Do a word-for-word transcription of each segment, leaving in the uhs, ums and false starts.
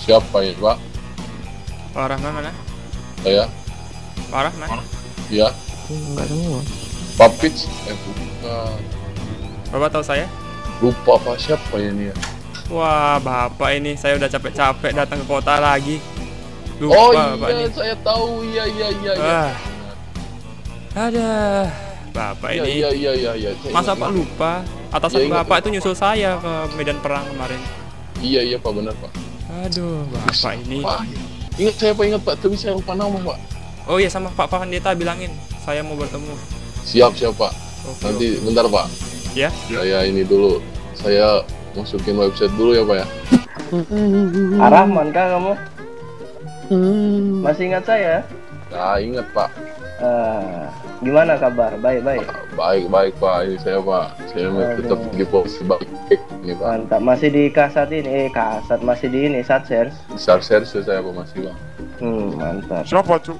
Siapa ya, Pak? Parah mana? Saya. Parah mana? Iya. Enggak semua. Papit, eh bukan. Bapak tahu saya? Lupa Pak, siapa ya ini ya? Wah, Bapak ini saya udah capek-capek datang ke kota lagi. Lupa, oh iya, Bapak ini. Saya tahu. Iya, iya, iya, iya. Ada. Bapak ya, ini. Iya, iya, iya, iya. Masa Pak lupa? Atasan ya, Bapak itu nyusul saya ke medan perang kemarin. Iya, iya, Pak, benar, Pak. Aduh, Bapak ini. Pak, ingat saya Pak, ingat Pak, tapi saya lupa nama Pak. Oh iya, sama Pak Pandeta bilangin saya mau bertemu. Siap, siap Pak. Okay, nanti okay. Bentar Pak. Ya. Saya ini dulu, saya masukin website dulu ya Pak ya. Arahman kah kamu? Masih ingat saya? Nah, ingat Pak. Uh, gimana kabar? Baik, baik. Baik, baik Pak. Ini saya Pak. Saya Aduh. tetap di pos baik ini Pak. Mantap. Masih di Kasat ini, eh Kasat masih di ini Satser. Satser saya Pak masih Pak. Hmm, mantap. Siapa tuh?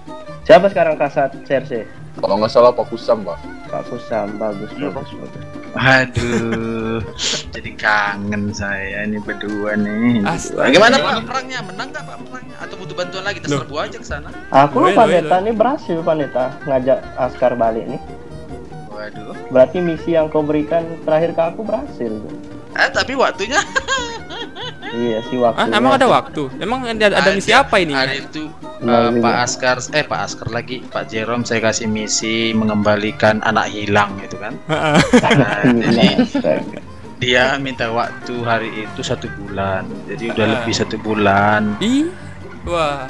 Siapa sekarang Kasat Serse? Kalau nggak salah Pak Kusam Pak. Pak Kusam bagus ya, bagus. Aduh, jadi kangen saya ini berdua nih. Bagaimana Pak perangnya? Menang nggak Pak perangnya? Atau butuh bantuan lagi? Terserbu aja ke sana. Aku Pandeta nih berhasil Pandeta ngajak Askar balik nih. Waduh. Berarti misi yang kau berikan terakhir ke aku berhasil. Eh tapi waktunya. Iya sih waktunya. Ah, emang ada waktu? Emang ada, ada misi apa ini? Hari itu uh, Pak Askar, eh Pak Askar lagi, Pak Jerome saya kasih misi mengembalikan anak hilang gitu kan. Nah, jadi dia minta waktu hari itu satu bulan, jadi udah lebih satu bulan. Ih, wah.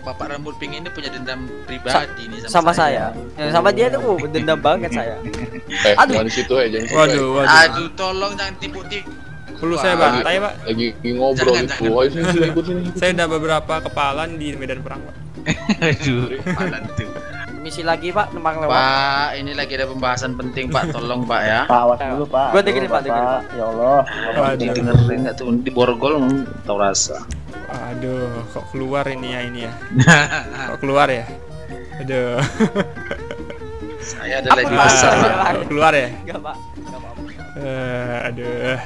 Bapak rambut pink ini punya dendam pribadi Sa nih sama, sama saya. saya. Ya, sama dia tuh dendam banget saya. Eh, aduh, situ aja. Waduh, waduh. Aduh, tolong jangan tipu-tipu. Perlu saya bantai Pak. Lagi, lagi ngobrol jangan, itu. Jangan. Saya, saya, ikut, saya, ikut. Saya udah beberapa kepalan di medan perang Pak. Aduh, kepalan tuh. Misi lagi Pak, nembang lewat. Pak, ini lagi ada pembahasan penting Pak, tolong Pak ya. Pak, awas dulu Pak. Gua dengerin Pak, dengerin Pak. Ya Allah. Dengerin enggak tuh di borgol tahu rasa. Aduh, kok keluar ini ya ini ya. Kok keluar ya? Aduh. Saya ada lagi besar Pak. Keluar ya? Enggak Pak. Enggak apa-apa. Eh, aduh.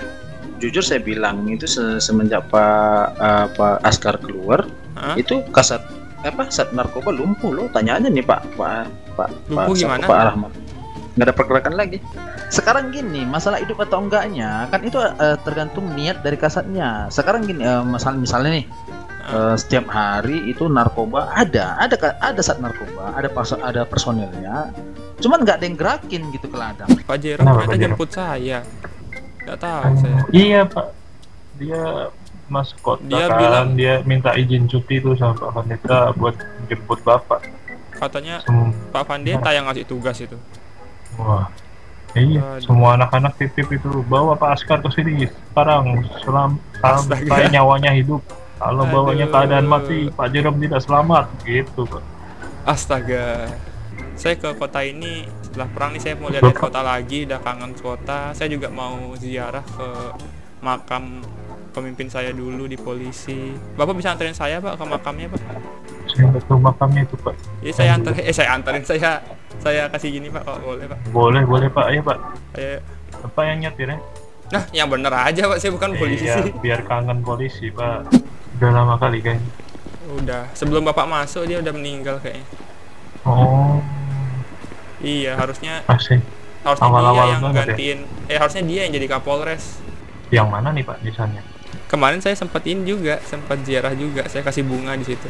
Jujur saya bilang itu se semenjak Pak uh, Pak Askar keluar, huh? Itu kasat apa sat narkoba lumpuh loh. Tanya aja nih Pak Pak Pak lumpuh Pak, gimana? Pak Rahmat nggak ada pergerakan lagi. Sekarang gini masalah hidup atau enggaknya kan itu uh, tergantung niat dari kasatnya. Sekarang gini uh, masalah misalnya nih uh, setiap hari itu narkoba ada ada ada sat narkoba ada pas ada personilnya. Cuman nggak ada yang gerakin gitu ke ladang. Pak Jerome ternyata jemput saya. Nggak tahu saya. Iya Pak, dia masuk kota dia kan, bilang dia minta izin cuti tuh sama Pak Pandeta buat jemput Bapak. Katanya Sem Pak Pandeta yang ngasih tugas itu. Wah, iya. Aduh. Semua anak-anak titip itu bawa Pak Askar ke sini sekarang selam sampai nyawanya hidup. Kalau bawanya keadaan mati, Pak Jerome tidak selamat gitu Pak. Astaga. Saya ke kota ini setelah perang nih, saya mau lihat kota lagi, udah kangen kota. Saya juga mau ziarah ke makam pemimpin saya dulu di polisi. Bapak bisa anterin saya Pak ke makamnya Pak? Saya nggak tahu makamnya itu Pak. Iya saya anterin, eh saya anterin saya saya kasih gini Pak, kalau boleh Pak? Boleh boleh Pak, ayo Pak. Ayo. Apa yang nyetirnya? Nah yang bener aja Pak, saya bukan polisi. Iya biar kangen polisi Pak. Udah lama kali kan? Udah sebelum Bapak masuk dia udah meninggal kayaknya. Oh. Iya harusnya Asik. harusnya awal -awal dia yang gantiin ya? Eh harusnya dia yang jadi Kapolres. Yang mana nih Pak misalnya? Kemarin saya sempatin juga, sempat ziarah juga. Saya kasih bunga di situ.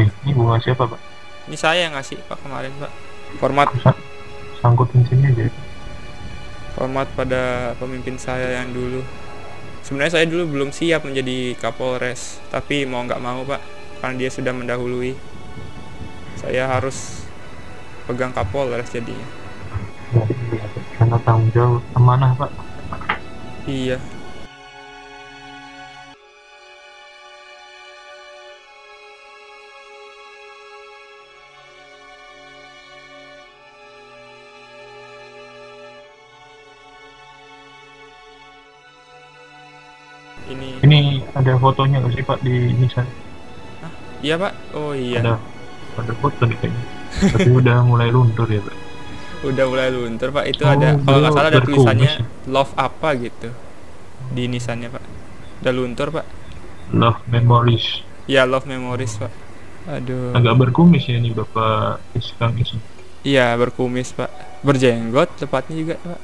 Nih, ini bunga siapa Pak? Ini saya yang ngasih Pak kemarin Pak. Format Sa sangkutin sini aja. Format pada pemimpin saya yang dulu. Sebenarnya saya dulu belum siap menjadi Kapolres, tapi mau nggak mau Pak, karena dia sudah mendahului. Saya harus pegang Kapolres jadinya. Karena tanggung jawab amanah Pak. Iya. Ini. Ini ada fotonya nggak sih Pak di Nissan? Iya Pak. Oh iya. Ada. undercoat lagi kayaknya. Tapi udah mulai luntur ya Pak. Udah mulai luntur Pak, itu oh, ada kalau nggak salah ada tulisannya love apa gitu di nisannya Pak. Udah luntur Pak. Love memories. Ya love memories Pak. Aduh. Agak berkumis ya nih Bapak Iskang Isung. Iya berkumis Pak. Berjenggot tepatnya juga Pak.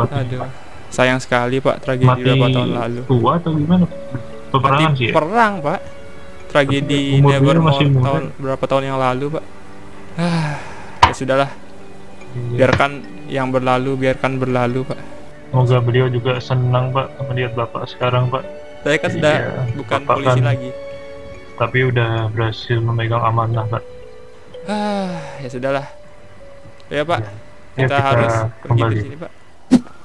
Berarti, aduh. Pak. Sayang sekali Pak tragedi berapa tahun lalu. Tua atau gimana? Peperangan sih ya? Perang Pak. Tragedi Nevermore tahun berapa tahun yang lalu Pak. Ah, ya sudahlah. Iya. Biarkan yang berlalu, biarkan berlalu Pak. Semoga beliau juga senang Pak melihat Bapak sekarang Pak. Saya kan iya, sudah bukan Bapak polisi kan, lagi. Tapi udah berhasil memegang amanah Pak. Ah, ya sudahlah. Ya Pak. Ya, kita, kita harus pergi dari sini Pak.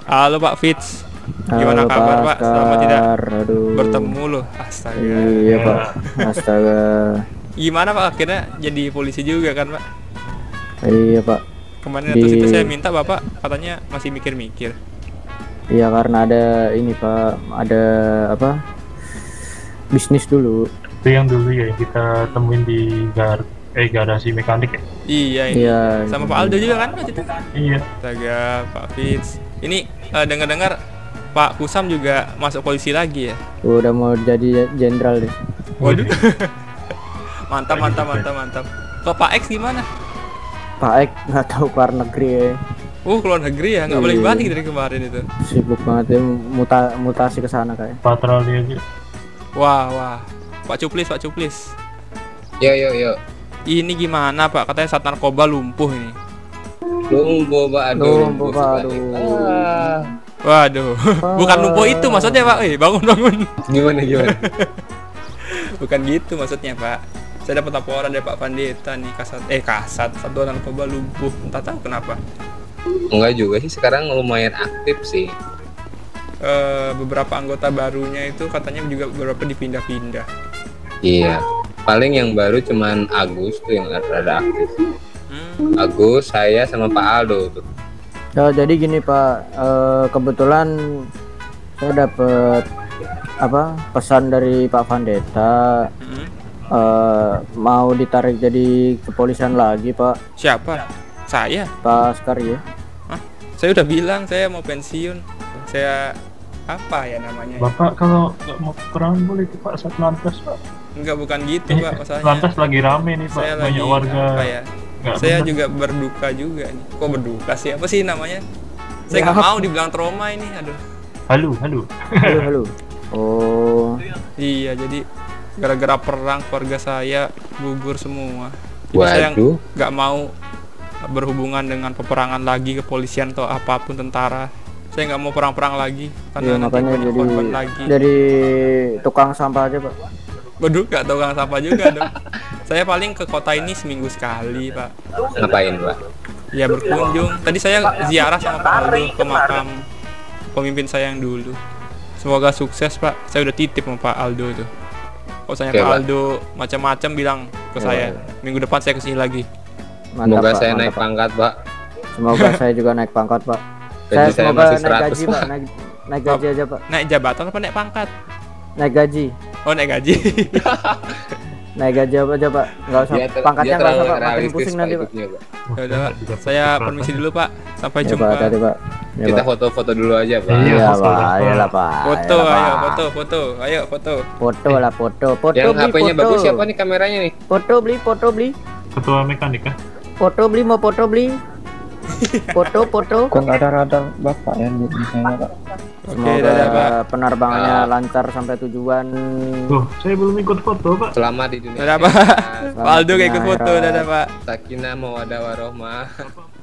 Halo Pak Fitz. Gimana halo, kabar Pak? Selama tidak aduh. bertemu loh. Astaga. Iya Pak. Astaga. Gimana Pak akhirnya jadi polisi juga kan Pak? Iya Pak. Kemarin di... atas itu saya minta Bapak katanya masih mikir-mikir. Iya karena ada ini Pak, ada apa? Bisnis dulu. Itu yang dulu ya kita temuin di gar eh garasi mekanik ya. Iya iya. Sama Pak Aldo juga kan Pak itu? Iya. Astaga Pak Fitz. Ini uh, dengar-dengar Pak Kusam juga masuk polisi lagi ya? Udah mau jadi jenderal deh. Waduh. mantap, mantap, mantap, mantap. Kalau Pak X gimana? Pak X nggak tahu keluar negeri ya. Uh, keluar negeri ya? Nggak boleh balik dari kemarin itu. Sibuk banget ya, muta mutasi ke sana kayak. Patroli aja. Wah, wah. Pak Cuplis, Pak Cuplis. Yo, yo, yo. Ini gimana Pak? Katanya saat narkoba lumpuh ini. Lumpuh Pak, aduh, lumpuh Pak, aduh. Ah. Waduh, ah. Bukan lumpuh itu maksudnya Pak. Eh, bangun bangun. Gimana gimana? Bukan gitu maksudnya Pak. Saya dapat laporan dari Pak Pandeta nih kasat, eh kasat satu narkoba lumpuh, entah tahu kenapa. Enggak juga sih, sekarang lumayan aktif sih. E, beberapa anggota barunya itu katanya juga beberapa dipindah-pindah. Iya, paling yang baru cuman Agus tuh yang rada aktif. Agus, saya sama Pak Aldo tuh. Oh, jadi gini Pak, e, kebetulan saya dapat apa pesan dari Pak Pandeta hmm. e, mau ditarik jadi kepolisian lagi Pak. Siapa? Saya. Pak Askar ya. Hah? Saya udah bilang saya mau pensiun. Saya apa ya namanya? Bapak ya? Kalau nggak mau perang boleh ke Pak Satlantas Pak. Enggak bukan gitu Pak. Masalahnya. Satlantas lagi rame nih Pak. Saya banyak lagi, warga. Gak saya bener. juga berduka juga nih. Kok berduka sih? Apa sih namanya? Saya nggak ya, mau dibilang trauma ini. Aduh. Halo, halo. Halo, halo. Oh. Iya, jadi gara-gara perang keluarga saya gugur semua. Jadi waduh. Saya nggak mau berhubungan dengan peperangan lagi, kepolisian atau apapun tentara. Saya nggak mau perang-perang lagi. Karena ya, nanti banyak korban lagi. Dari tukang sampah aja Pak. Waduh, nggak tukang sampah juga dong. Saya paling ke kota ini seminggu sekali Pak. Ngapain Pak? Ya berkunjung. Tadi saya ziarah sama Pak Aldo ke makam pemimpin saya yang dulu. Semoga sukses Pak. Saya udah titip sama Pak Aldo itu. Kalau saya Pak Aldo macam-macam bilang ke ya, saya. Ya. Minggu depan saya kesini lagi. Mantap, semoga Pak, saya mantap, naik pangkat Pak. Semoga saya juga naik pangkat Pak. Gaji saya, saya masih naik seratus gaji, Pak. Naik, naik gaji aja Pak. Naik jabatan apa naik pangkat? Naik gaji. Oh naik gaji. Naik gaji apa aja Pak, nggak usah dia pangkatnya nggak usah Pak, makin pusing nanti Pak. Ya udah Pak, saya permisi dulu Pak, sampai ya, jumpa. Pak, tadi, Pak. Ya, kita foto-foto dulu aja Pak. Iya ya, Pak, ayolah Pak. Foto, ayo, ayo foto, foto, ayo foto. Foto lah foto, foto. Yang H P-nya bagus siapa nih kameranya nih? Foto beli, foto beli. Ketua mekanik kah? Foto beli mau foto beli. Foto, foto. Kok nggak ada radar Bapak ya di sana Pak? Semoga okay, penerbangannya nah, lancar sampai tujuan. Loh, saya belum ikut foto Pak. Selamat di dunia. Dadah Pak. Pak Aldo ikut foto, dadah Pak. Sakinah mawaddah warahmah.